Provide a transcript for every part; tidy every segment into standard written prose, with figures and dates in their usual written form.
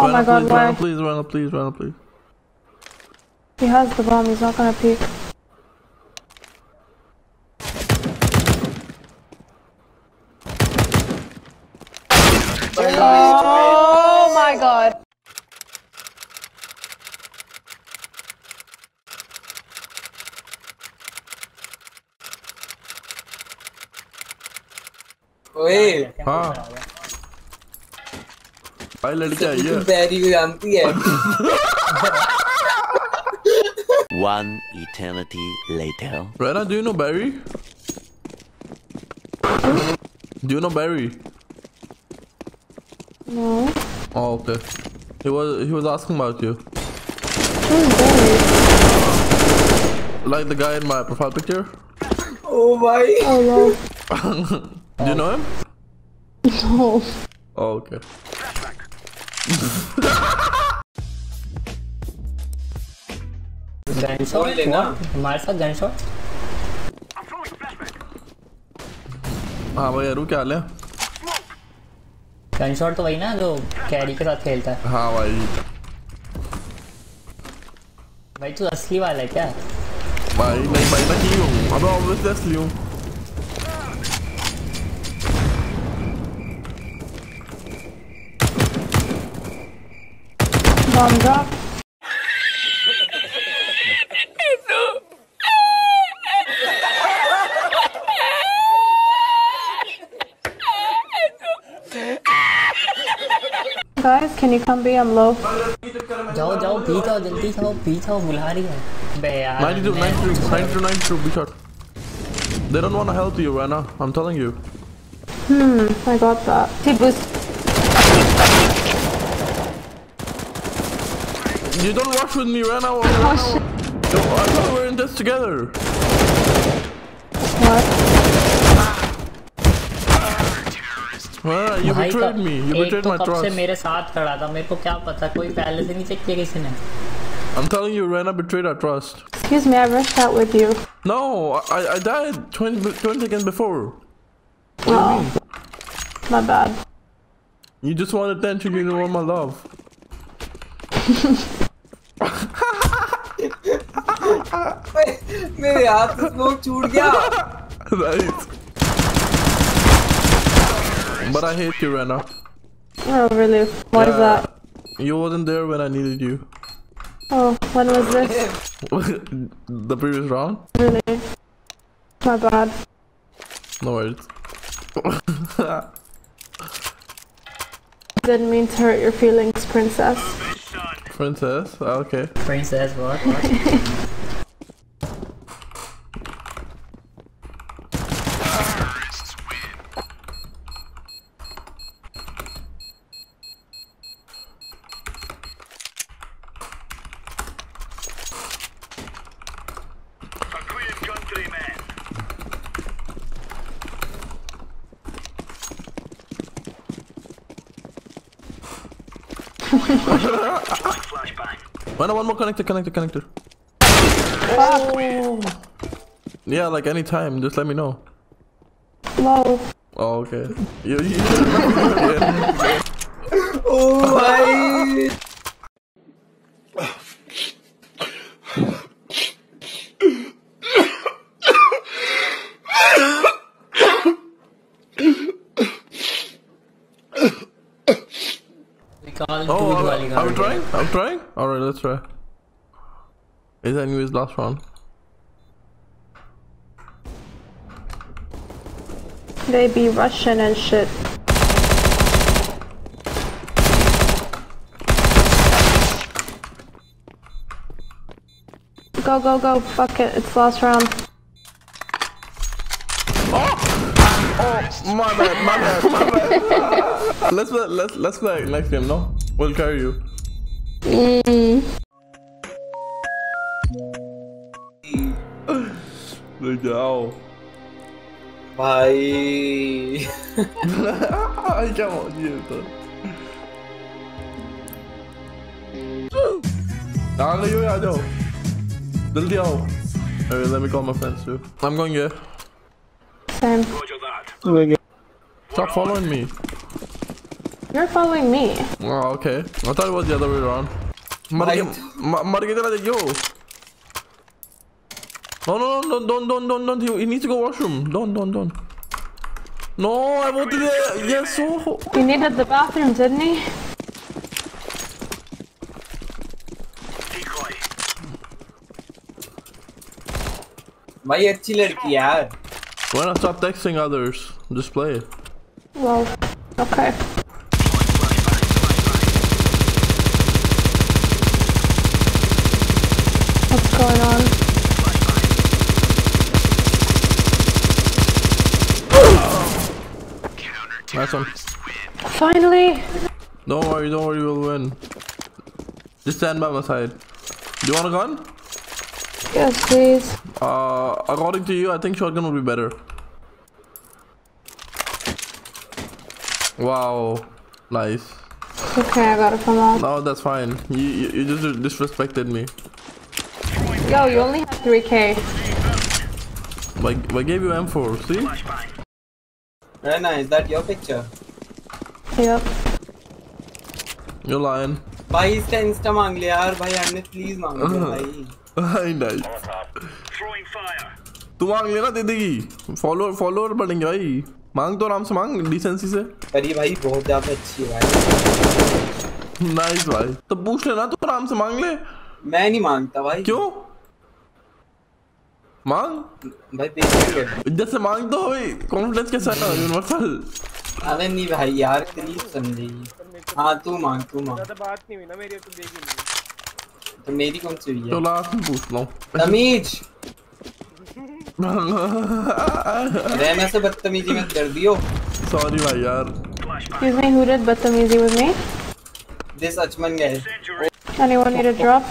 Oh my god, why? Please run up, please run up, please. He has the bomb, he's not gonna peek. Oh my god. Hey, huh? I let it go. One eternity later. Rena, do you know Barry? Do you know Barry? No. Oh, okay. He was asking about you. Who's Barry? Like the guy in my profile picture. Oh my. Oh no. Do you know him? No. Oh, okay. Giant shot. हमारे साथ giant shot. हाँ भाई यारू क्या हाल है? Giant shot तो वही ना जो कैरी के साथ खेलता है. हाँ भाई. भाई तू असली वाला है क्या? भाई नहीं भाई मैं ही हूँ. अब obviously असली हूँ. Bomb drop. Guys, can you come be? I'm low. Go, beat out, Mulhari. Nine true, be shot. They don't want to help you right now. I'm telling you. I got that. He boost. You don't rush with me right now. Oh, no, I thought we were in this together. What? Well, you betrayed me. You betrayed my trust. I'm telling you, Rena betrayed our trust. Excuse me, I rushed out with you. No, I died 20 seconds before. What do you mean? My bad. You just wanted attention, you didn't want my love. मेरे हाथ से smoke छूट गया। But I hate you, Rena. Oh really? What is that? You wasn't there when I needed you. Oh, when was this? The previous round? Really? My bad. No worries. Didn't mean to hurt your feelings, princess. Princess? Oh, okay. Princess, what? One more connector. Oh. Yeah, like any time, just let me know. No. Oh, okay. You Oh my. Oh, I'm trying? Alright, let's try. Is that anyways last round? They be Russian and shit. Go, fuck it, it's last round. Oh my bad. Let's play next game, no? We'll carry you. Legal. Vai. Ai, que maldito. Alright, let me call my friends too. I'm going here. Same. Stop following me. You're following me. Oh, okay. I thought it was the other way around. Margita, yo. No, no, don't. He needs to go washroom. Don't. No, I voted there. Yes, so. He needed the bathroom, didn't he? My अच्छी लड़की यार. Why not stop texting others? Just play it. Well, okay. What's going on? Nice one. Finally! Don't worry, we'll win. Just stand by my side. Do you want a gun? Yes, please. According to you, I think shotgun would be better. Wow, nice. Okay, I got it from all. No, that's fine. You just disrespected me. Yo, you only have 3K. I gave you M4, see? Rana, is that your picture? Yep. You're lying. Bhai, iska Insta maang le yaar. Bhai, humne please maang liya bhai. Hi, nice. Throwing fire. Tu maang le na de degi. Follower badenge bhai. Maang to aram se maang decency se. Arey bhai bahut zyada achhi bhai. Nice bhai. To pooch le na tu aram se maang le. Main nahi maangta bhai. Kyun? Maang? Bhai pehle. Jaise maang to bhai confidence ke sath universal. अरे नहीं भाई यार करीब समझेगी. हाँ तू मांग. ज़्यादा बात नहीं हुई ना मेरी तो देगी नहीं. तो मेरी कौन सी है? तो लास्ट में पूछ लो. तमीज. अरे मैं से बदतमीजी मत कर दियो. Sorry भाई यार. Excuse me, who did बदतमीजी with me? This Achman guy. Anyone need a drop?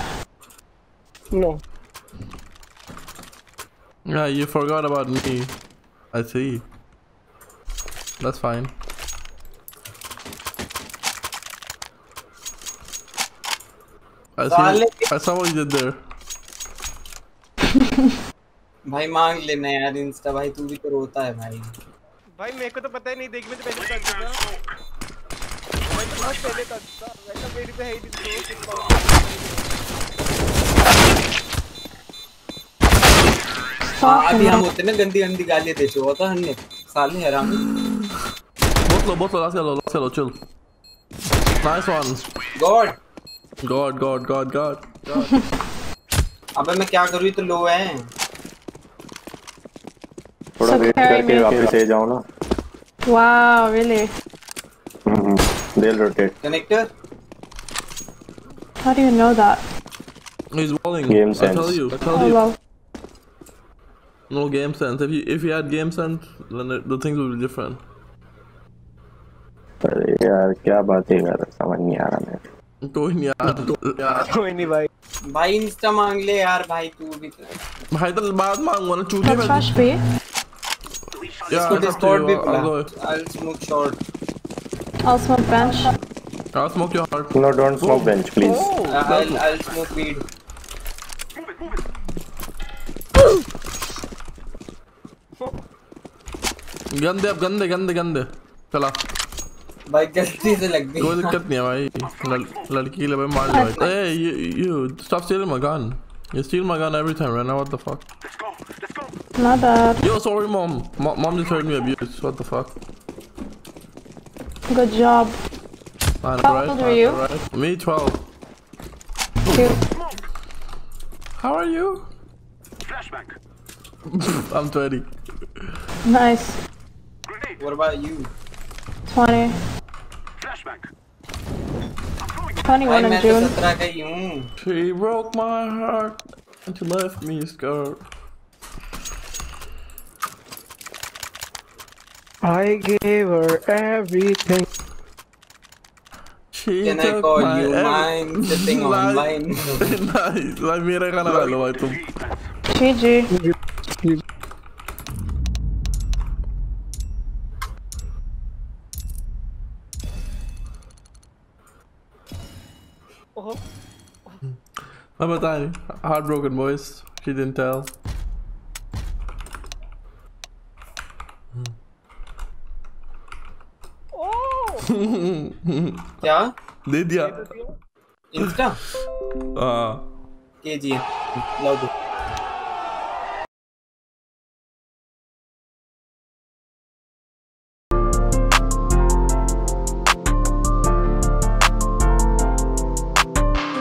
No. Yeah, you forgot about me. I see. That's fine. I saw what you did there. भाई मांग लेना यार इंस्टा भाई तू भी तो रोता है भाई मेरे को तो पता ही नहीं देख मैं तो पहले कर दूँगा मैं तो बहुत पहले कर दूँगा वैसा मेरी पे है ही दिल अभी हम होते ना गंदी गालियाँ दे चुका था हमने साले हरामी Both low, last yellow, chill. Nice one. God. अबे मैं क्या करूँ ये तो low है. थोड़ा वेट करके वापस आ जाओ ना. Wow, really? They'll rotate. Connector? How do you know that? He's walling. Game sense. I tell you. Well. No game sense. If you had game sense, then the things would be different. अरे यार क्या बातें कर रहा समझ नहीं आ रहा मैं कोई नहीं भाई इंस्टा मांग ले यार भाई तू भी भाई तो बाद मांगो ना चूतिया में फ्लैश पे इसको डिस्कॉर्ड भी I'll smoke short I'll smoke bench I'll smoke your heart No don't smoke bench please I'll smoke weed गंदे चला भाई गलती से लग गई कोई दिक्कत नहीं है भाई लड़की के लिए भाई मार लो ए you stop stealing my gun you steal my gun every time right now what the fuck let's go not bad yo sorry mom just hurt me abuse what the fuck good job How old are you? Me 12 How are you? Flashback I'm 20 Nice What about you? 20 21 in June. She broke my heart and she left me scarred. I gave her everything. She Can I call you mine? Sitting online. Nice. Like me, I can't help you. GG. I'm a tiny heartbroken voice. She didn't tell. Oh! क्या दे दिया Insta? हाँ के जी लाओ।